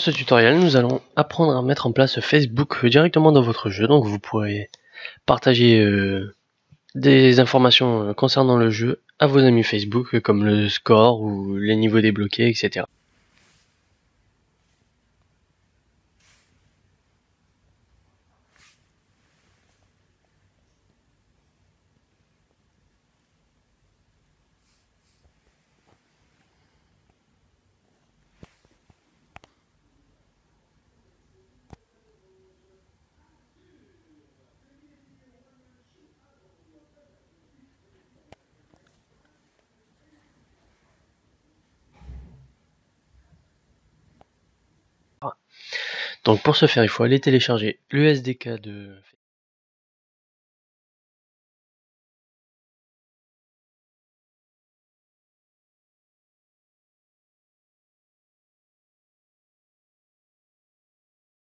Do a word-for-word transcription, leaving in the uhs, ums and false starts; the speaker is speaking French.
ce tutoriel, nous allons apprendre à mettre en place Facebook directement dans votre jeu. Donc vous pourrez partager euh, des informations concernant le jeu à vos amis Facebook, comme le score ou les niveaux débloqués, et cetera. Donc pour ce faire, il faut aller télécharger le S D K de...